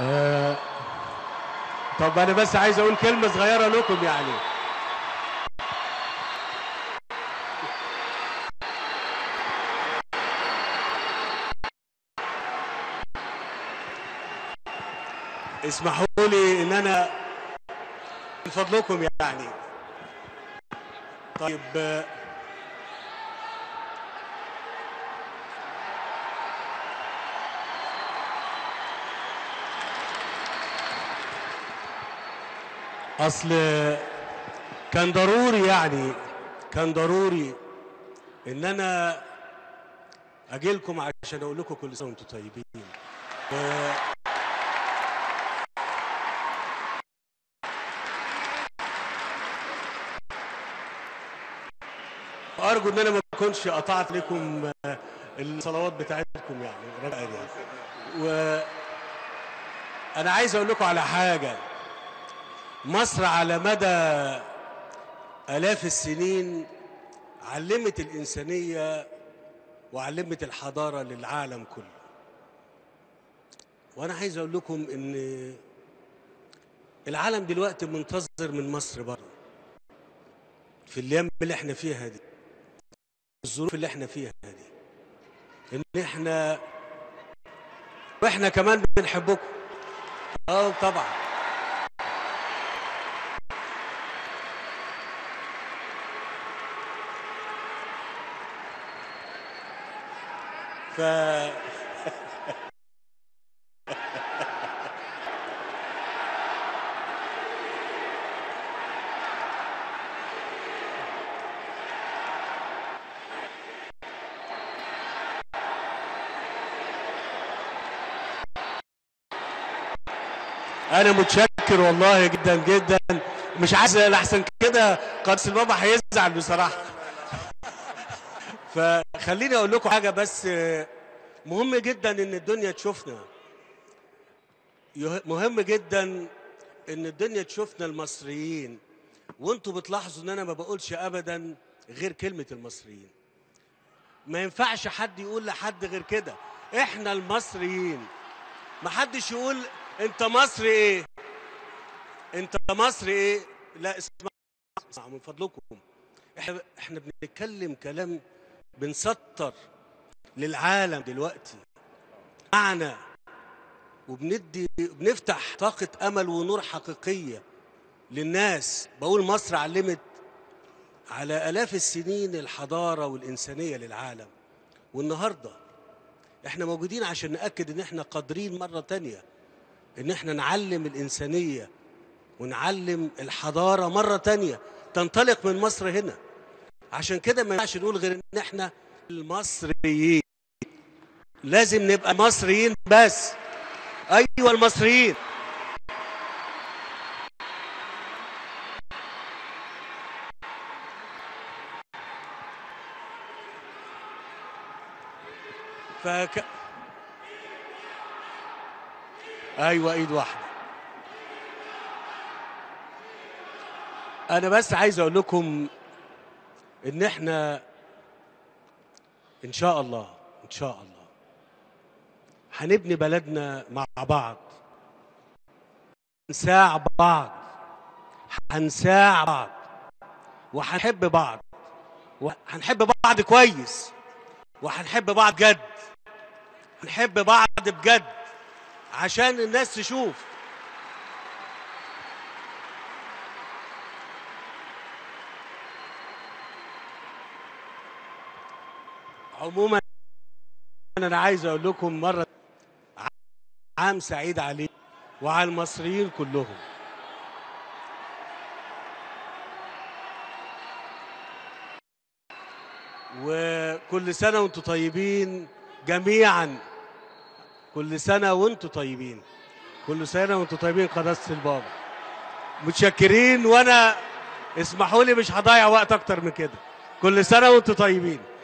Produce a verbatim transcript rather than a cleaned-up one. آه طب انا بس عايز اقول كلمه صغيره لكم يعني. اسمحوا لي ان انا من فضلكم يعني. طيب اصل كان ضروري يعني كان ضروري ان انا اجي لكم عشان اقول لكم كل سنه وانتم طيبين. وارجو ان انا ما اكونش قطعت لكم الصلوات بتاعتكم يعني رجاء يعني. وانا عايز اقول لكم على حاجه. مصر على مدى آلاف السنين علمت الإنسانية وعلمت الحضارة للعالم كله. وأنا عايز أقول لكم إن العالم دلوقتي منتظر من مصر برضه في الأيام اللي إحنا فيها دي، الظروف اللي إحنا فيها دي، إن إحنا وإحنا كمان بنحبكم. آه طبعًا. ف أنا متشكر والله جدا جدا. مش عايز لأحسن كده قدس البابا هيزعل بصراحة. ف خليني اقول لكم حاجه بس مهم جدا ان الدنيا تشوفنا. مهم جدا ان الدنيا تشوفنا المصريين. وانتوا بتلاحظوا ان انا ما بقولش ابدا غير كلمه المصريين. ما ينفعش حد يقول لحد غير كده، احنا المصريين. ما حدش يقول انت مصري ايه؟ انت مصري ايه؟ لا اسمعوا اسمعوا من فضلكم. احنا احنا بنتكلم كلام بنسطر للعالم دلوقتي معنا، وبندي بنفتح طاقة أمل ونور حقيقية للناس. بقول مصر علمت على آلاف السنين الحضارة والإنسانية للعالم، والنهاردة احنا موجودين عشان نأكد ان احنا قادرين مرة تانية ان احنا نعلم الإنسانية ونعلم الحضارة مرة تانية تنطلق من مصر هنا. عشان كده ما ينفعش نقول غير ان احنا المصريين. لازم نبقى مصريين بس. ايوه المصريين. فك... ايوه ايد واحده. انا بس عايز اقول لكم إن إحنا إن شاء الله إن شاء الله هنبني بلدنا مع بعض. هنساع بعض هنساع بعض وهنحب بعض، وهنحب بعض كويس، وهنحب بعض جد. هنحب بعض بجد عشان الناس تشوف. عموما انا عايز اقول لكم مره عام سعيد عليكم وعلى المصريين كلهم. وكل سنه وانتم طيبين جميعا. كل سنه وانتم طيبين. كل سنه وانتم طيبين قداسه البابا. متشكرين. وانا اسمحوا لي مش هضيع وقت اكتر من كده. كل سنه وانتم طيبين.